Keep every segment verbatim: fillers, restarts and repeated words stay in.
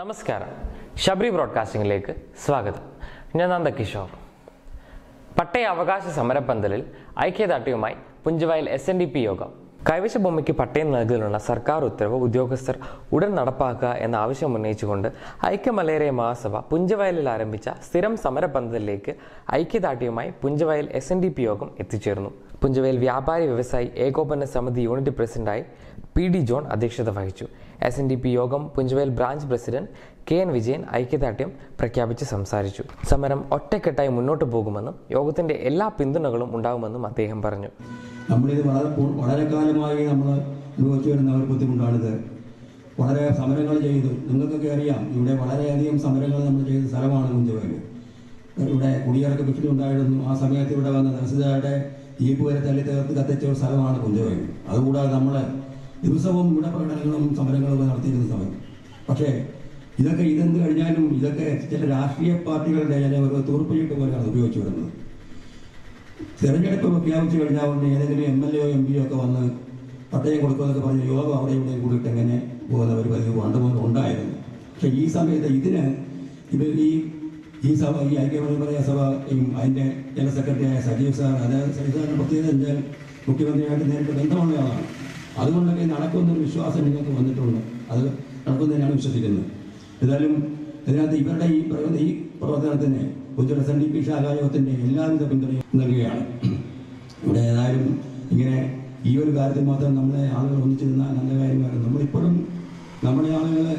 നമസ്കാരം, ശബരി ബ്രോഡ്കാസ്റ്റിംഗിലേക്ക് സ്വാഗതം. ഞാൻ നന്ദകിഷോർ. പട്ടയ അവകാശ സമരപ്പന്തലിൽ ഐക്യദാർഢ്യവുമായി പുഞ്ചവായിൽ എസ് എൻ ഡി പി യോഗം. കൈവശ ഭൂമിക്ക് പട്ടയം നൽകുന്നതിനുള്ള സർക്കാർ ഉത്തരവ് ഉദ്യോഗസ്ഥർ ഉടൻ നടപ്പാക്കുക എന്ന ആവശ്യം ഉന്നയിച്ചുകൊണ്ട് ഐക്യമലേറിയ മഹാസഭ പുഞ്ചവായലിൽ ആരംഭിച്ച സ്ഥിരം സമരപന്തലിലേക്ക് ഐക്യദാർഢ്യവുമായി പുഞ്ചവായിൽ എസ് എൻ ഡി പി യോഗം എത്തിച്ചേർന്നു. പുഞ്ചവായിൽ വ്യാപാരി വ്യവസായി ഏകോപന സമിതി യൂണിറ്റ് പ്രസിഡന്റായി പി ഡി ജോൺ അധ്യക്ഷത വഹിച്ചു. എസ് എൻ ഡി പി യോഗം പുഞ്ചവായിൽ branch president K N Vijayan ഐക്യദാർഢ്യം പ്രഖ്യാപിച്ച് സംസാരിച്ചു. സമരം ഒറ്റക്കെട്ടായി മുന്നോട്ട് പോകുമെന്നും യോഗത്തിന്റെ എല്ലാ പിന്തുണകളും ഉണ്ടാകുമെന്നും അദ്ദേഹം പറഞ്ഞു. നമ്മളിത് വളരെ വളരെ കാലമായി നമ്മൾ അനുഭവിച്ചു വരുന്ന ഒരു ബുദ്ധിമുട്ടാണിത്. വളരെ സമരങ്ങൾ ചെയ്തു. നിങ്ങൾക്കൊക്കെ അറിയാം, ഇവിടെ വളരെയധികം സമരങ്ങൾ നമ്മൾ ചെയ്ത സ്ഥലമാണ് മുഞ്ചുവേൽ. ഇവിടെ കുടിയിറക്ക ഭീഷണി ഉണ്ടായിരുന്നു. ആ സമയത്ത് ഇവിടെ വന്ന നർസിദാരുടെ ജീപ്പ് വരെ തല്ലി തകർത്ത് കത്തിച്ച ഒരു സ്ഥലമാണ് മുഞ്ചുവേൽ. അതുകൂടാതെ നമ്മൾ ദിവസവും ഇവിടെ പ്രകടനങ്ങളും സമരങ്ങളും നടത്തിയിരുന്ന സമയം. പക്ഷേ ഇതൊക്കെ ഇതെന്ത് കഴിഞ്ഞാലും ഇതൊക്കെ ചില രാഷ്ട്രീയ പാർട്ടികളുടെ ചില ഒരു തൂർപ്പുചീട്ട് പോലെയാണ് ഉപയോഗിച്ചു വരുന്നത്. തെരഞ്ഞെടുപ്പ് പ്രഖ്യാപിച്ചു കഴിഞ്ഞാൽ ഉടനെ ഏതെങ്കിലും എം എൽ എയോ എം പിയോ ഒക്കെ വന്ന് പട്ടയം കൊടുക്കുമെന്നൊക്കെ പറഞ്ഞ് യോഗം അവിടെ ഇവിടെ കൂടിയിട്ട് എങ്ങനെ പോകുന്ന ഒരു പതിവ് പണ്ടുമുതൽ ഉണ്ടായിരുന്നു. പക്ഷേ ഈ സമയത്ത് ഇതിന് ഇവർ ഈ ഈ സഭ ഈ ഐക്യപ്രതിപക്ഷ സഭ അതിൻ്റെ ജനറൽ സെക്രട്ടറിയായ സജീവ് സാർ, അതായത് സജീവ് സാറിൻ്റെ പ്രത്യേകത എന്താ, മുഖ്യമന്ത്രിയായിട്ട് നേരിട്ട് ബന്ധമുള്ള ആളാണ്. അതുകൊണ്ടൊക്കെ നടക്കുന്നൊരു വിശ്വാസം നിങ്ങൾക്ക് വന്നിട്ടുണ്ട്. അത് നടക്കുന്നതിനാണ് വിശ്വസിക്കുന്നത്. ഏതായാലും ഇതിനകത്ത് ഇവരുടെ ഈ പ്രകൃതി ഈ പ്രവർത്തനത്തിന് കൊച്ചിയുടെ എസ് എൻ ഡി പി ശാഖായോഗത്തിൻ്റെ എല്ലാവിധ പിന്തുണയും നൽകുകയാണ്. ഇവിടെ ഏതായാലും ഇങ്ങനെ ഈ ഒരു കാര്യത്തിൽ മാത്രം നമ്മളെ ആളുകൾ ഒന്നിച്ചിരുന്നാൽ നല്ല കാര്യമായിരുന്നു. നമ്മളിപ്പോഴും നമ്മുടെ ആളുകളെ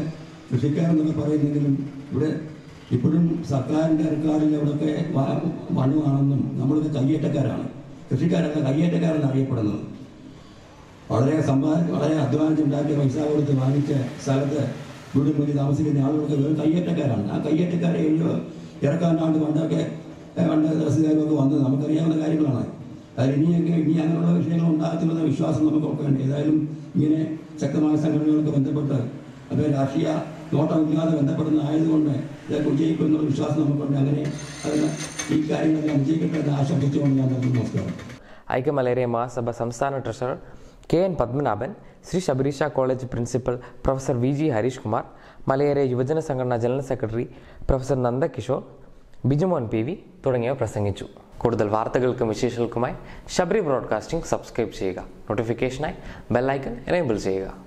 കൃഷിക്കാരെന്നൊക്കെ പറയുന്നെങ്കിലും ഇവിടെ ഇപ്പോഴും സർക്കാരിൻ്റെ സർക്കാരിൽ ഇവിടെയൊക്കെ മണ്ണുവാണെന്നും നമ്മളിത് കയ്യേറ്റക്കാരാണ്. കൃഷിക്കാരൊക്കെ കയ്യേറ്റക്കാരെന്ന് അറിയപ്പെടുന്നത്. വളരെ സമ്പാ വളരെ അധ്വാനിച്ചുണ്ടാക്കിയ പൈസ കൊടുത്ത് വാങ്ങിച്ച സ്ഥലത്ത് വീടും പോയി താമസിക്കുന്ന ആളുകൾക്ക് വെറും കയ്യേറ്റക്കാരാണ്. ആ കയ്യേറ്റക്കാരെ എഴുതി ഇറക്കാനാണ്ട് പണ്ടൊക്കെ പണ്ട് രസകാരൊക്കെ വന്നത് നമുക്കറിയാവുന്ന കാര്യങ്ങളാണ്. അതായത് ഇനിയൊക്കെ ഇനി അങ്ങനെയുള്ള വിഷയങ്ങൾ ഉണ്ടാകത്തില്ലെന്ന വിശ്വാസം നമുക്ക് നോക്കേണ്ട. ഏതായാലും ഇങ്ങനെ ശക്തമായ സംഘടനകളൊക്കെ ബന്ധപ്പെട്ട് അത് രാഷ്ട്രീയ നോട്ടമില്ലാതെ ബന്ധപ്പെടുന്നതായതുകൊണ്ട് ഇതൊക്കെ വിജയിക്കുമെന്നുള്ള വിശ്വാസം നമുക്കുണ്ട്. അങ്ങനെ അതിന് ഈ കാര്യങ്ങളൊക്കെ വിജയിക്കട്ടെ എന്ന് ആശംസിച്ചുകൊണ്ട് ഞാൻ നമസ്കാരം. ഐക്യമലേറിയ മഹാസഭ സംസ്ഥാന treasurer K N Padmanabhan, Shri Sabareesha college principal professor V G Harishkumar, മലയേറിയ യുവജന സംഘടനാ general secretary professor Nandakishore, Biju Mon P V തുടങ്ങിയവർ പ്രസംഗിച്ചു. കൂടുതൽ വാർത്തകൾക്കും വിശേഷങ്ങൾക്കുമായി ശബരി ബ്രോഡ്കാസ്റ്റിംഗ് സബ്സ്ക്രൈബ് ചെയ്യുക. നോട്ടിഫിക്കേഷനായി ബെൽ ഐക്കൺ എനേബിൾ ചെയ്യുക.